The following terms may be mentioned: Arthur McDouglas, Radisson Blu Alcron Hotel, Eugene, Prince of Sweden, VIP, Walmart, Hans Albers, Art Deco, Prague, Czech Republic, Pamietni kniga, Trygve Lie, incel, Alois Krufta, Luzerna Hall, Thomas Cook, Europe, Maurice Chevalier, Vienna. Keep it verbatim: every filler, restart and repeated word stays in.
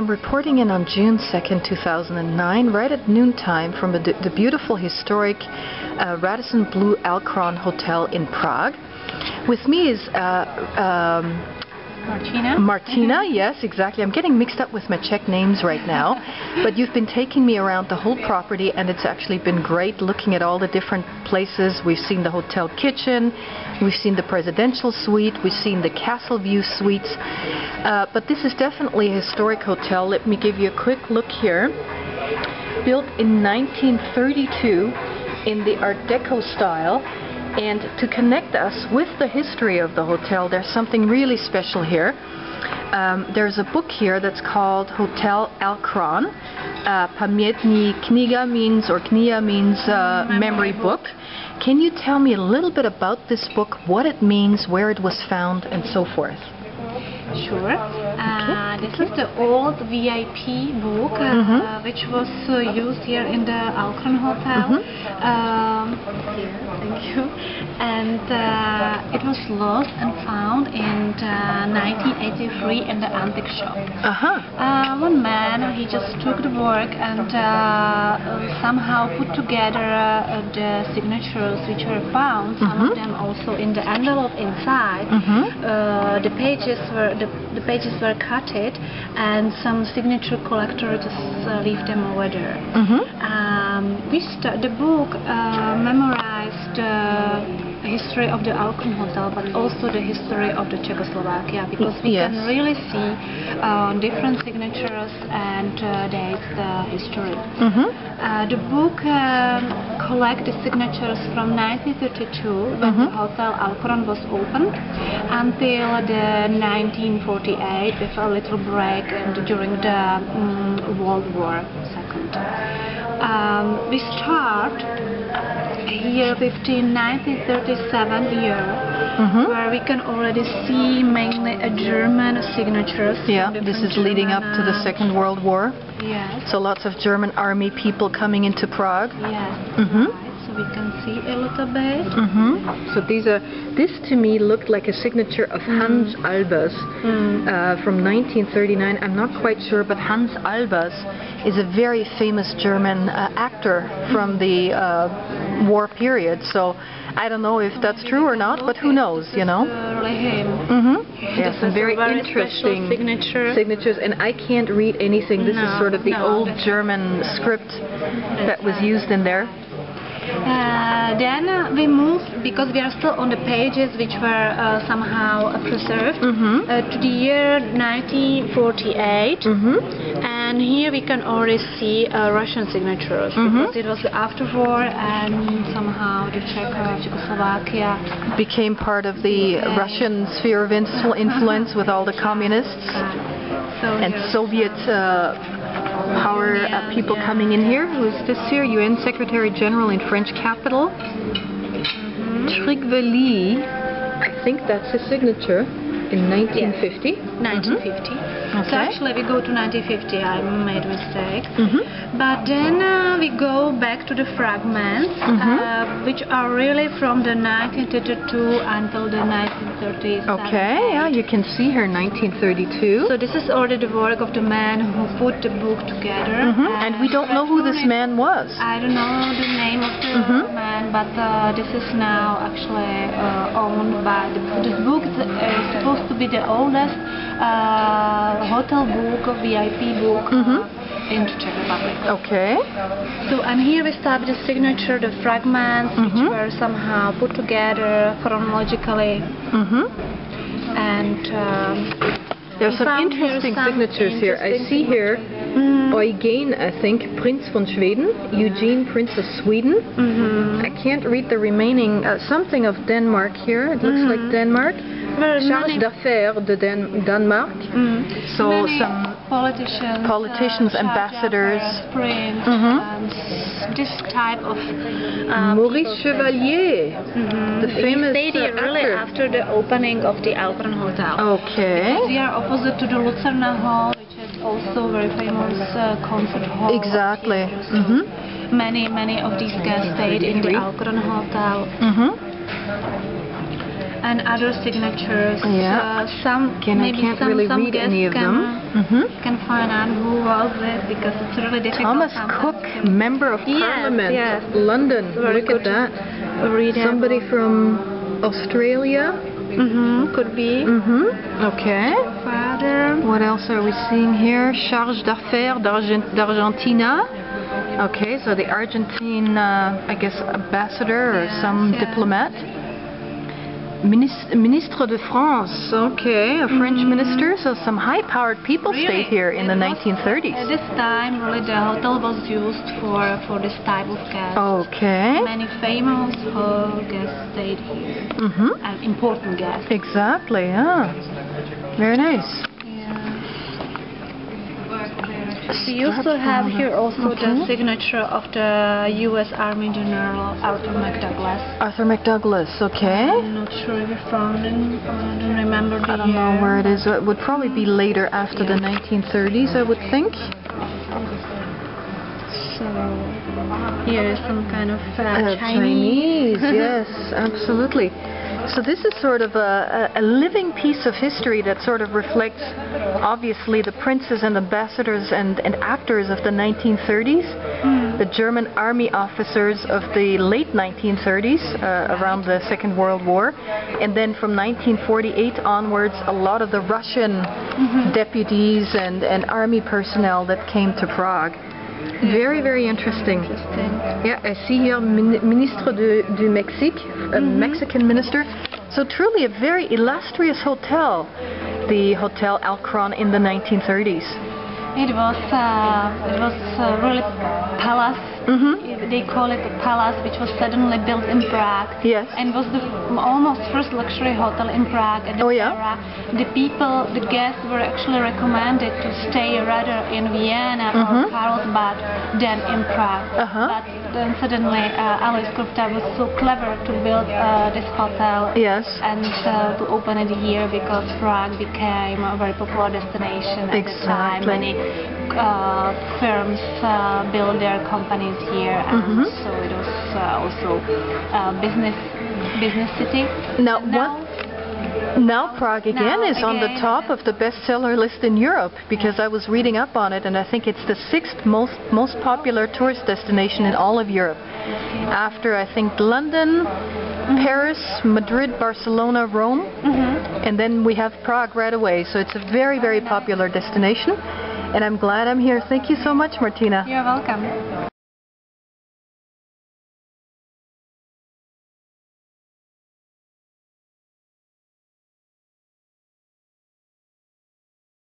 I'm reporting in on June second, two thousand nine, right at noontime from the, the beautiful historic uh, Radisson Blu Alcron Hotel in Prague. With me is... Uh, um, Martina? Martina, yes, exactly. I'm getting mixed up with my Czech names right now. But you've been taking me around the whole property, and it's actually been great looking at all the different places. We've seen the hotel kitchen, we've seen the presidential suite, we've seen the castle view suites. Uh, but this is definitely a historic hotel. Let me give you a quick look here. Built in nineteen thirty-two in the Art Deco style. And to connect us with the history of the hotel, there's something really special here. Um, there's a book here that's called Hotel Alcron. Uh, Pamietni kniga means, or kniga means uh, memory book. Can you tell me a little bit about this book, what it means, where it was found, and so forth? Sure. Uh, okay. This is the old V I P book uh, mm-hmm. uh, which was uh, used here in the Alcron Hotel. Mm-hmm. um, thank you. And uh, it was lost and found in uh, nineteen eighty-three in the antique shop. Uh-huh. uh, one man, he just took the work and uh, somehow put together uh, the signatures which were found, some mm-hmm. of them also in the envelope inside. Mm-hmm. uh, the pages were The, the pages were cutted, and some signature collector just uh, leave them over there. Mm-hmm. um, we st the book uh, memorized uh, the history of the Alcron Hotel, but also the history of the Czechoslovakia, because we yes. can really see uh, different signatures and uh, dates, the history. Mm-hmm. uh, the book um, collects the signatures from nineteen thirty-two, when mm-hmm. the Hotel Alcron was opened, until the nineteen forty-eight, with a little break and during the um, World War Two. Um, we start here with the nineteen thirty-seven year, mm-hmm. where we can already see mainly a German signatures. Yeah, this is German, leading up to the Second World War. Yes. So lots of German army people coming into Prague. Yes. Mm-hmm. We can see a little bit. Mm-hmm. So these are, this to me looked like a signature of mm. Hans Albers mm. uh, from nineteen thirty-nine. I'm not quite sure, but Hans Albers is a very famous German uh, actor from the uh, war period. So I don't know if that's true or not, but who knows, you know? Mm-hmm. Yeah, some very, very interesting signature. signatures, and I can't read anything. This no, is sort of the no, old German script that was used in there. Uh, then uh, we move, because we are still on the pages which were uh, somehow uh, preserved, mm-hmm. uh, to the year nineteen forty-eight, mm-hmm. and here we can already see uh, Russian signatures, mm-hmm. because it was after war, and somehow the Czech uh, Czechoslovakia became part of the okay. Russian sphere of influence with all the communists uh, so and Soviet uh, power uh, people yeah. coming in here. Who's this here? U N Secretary General in French capital. Mm-hmm. Trygve Lie, I think that's his signature, in nineteen fifty. Yeah. nineteen fifty. Mm-hmm. Okay. So actually we go to nineteen fifty, I made a mistake. Mm-hmm. But then uh, we go back to the fragments, mm-hmm. uh, which are really from the nineteen thirty-two until the nineteen thirties. Okay, yeah, you can see here nineteen thirty-two. So this is already the work of the man who put the book together. Mm-hmm. And, and we don't know who this man was. I don't know the name of the mm-hmm. man, but uh, this is now actually uh, owned by, the, this book is uh, supposed to be the oldest uh, hotel book, V I P book, mm-hmm. uh, in the Czech Republic. Okay. So, and here we start with the signature, the fragments, mm-hmm. which were somehow put together chronologically. Mm-hmm. And um, there's some interesting here some signatures interesting here. I see here mm. Eugene, I think, Prince of Sweden, yeah. Eugene, Prince of Sweden. Mm-hmm. I can't read the remaining, uh, something of Denmark here, it looks mm-hmm. like Denmark. Charge d'affaires de Dan Denmark. Mm. So many some politicians, politicians, uh, ambassadors, prince, mm-hmm. um, this type of uh, Maurice Chevalier, mm-hmm. the famous he stayed here uh, really after the opening of the Alcron Hotel. Okay. Because we are opposite to the Luzerna Hall, which is also very famous uh, concert hall. Exactly. Mm-hmm. Many many of these guests stayed in the Alcron Hotel. Mm-hmm. And other signatures. Yeah. Uh, some. Again, maybe I can't some, really some read any of them. Mm-hmm. You can find out who was it, because it's really difficult. Thomas Cook, Member of yes, Parliament, yes. London. Very Look at that. Read Somebody it. from Australia. Mm-hmm. Could be. Mm-hmm. Okay. Father. What else are we seeing here? Charge d'affaires d'Argentina. Okay, so the Argentine, uh, I guess, ambassador or yes, some yes. diplomat. Minis Ministre de France. Okay, a French mm-hmm. minister. So some high-powered people really? stayed here in it the nineteen thirties. At this time, really, the hotel was used for for this type of guests. Okay. Many famous uh, guests stayed here. Mm-hmm. And important guests. Exactly. Yeah. Very nice. We used to have here also okay. the signature of the U S Army General Arthur McDouglas. Arthur McDouglas, okay. I'm not sure if you found him. I don't remember the I don't year. know where it is. It would probably be later after yeah. the nineteen thirties, I would think. So, here is some kind of uh, uh, Chinese. Chinese, yes, absolutely. So this is sort of a, a, a living piece of history that sort of reflects, obviously, the princes and ambassadors and, and actors of the nineteen thirties, mm. the German army officers of the late nineteen thirties, uh, around the Second World War, and then from nineteen forty-eight onwards, a lot of the Russian mm-hmm. deputies and, and army personnel that came to Prague. Very, very interesting. interesting. Yeah, I see here Min Ministre du, du Mexique, a mm-hmm. Mexican minister. So truly a very illustrious hotel, the Hotel Alcron in the nineteen thirties. It was, uh, it was uh, really palace. Mm-hmm. They call it a palace, which was suddenly built in Prague. Yes. And was the almost first luxury hotel in Prague. At the oh yeah. era. The people, the guests, were actually recommended to stay rather in Vienna mm-hmm. or Karlsbad than in Prague. Uh-huh. But then suddenly, uh, Alois Krufta was so clever to build uh, this hotel. Yes. And uh, to open it here, because Prague became a very popular destination at exactly. the time. Many uh, firms uh, build their companies here, and mm-hmm. so it was uh, also uh, business business city. Now, now what? Now Prague again now is again on the top of the bestseller list in Europe, because yeah. I was reading up on it, and I think it's the sixth most most popular tourist destination in all of Europe, after I think London, mm-hmm. Paris, Madrid, Barcelona, Rome, mm-hmm. and then we have Prague right away. So it's a very very popular destination, and I'm glad I'm here. Thank you so much, Martina. You're welcome.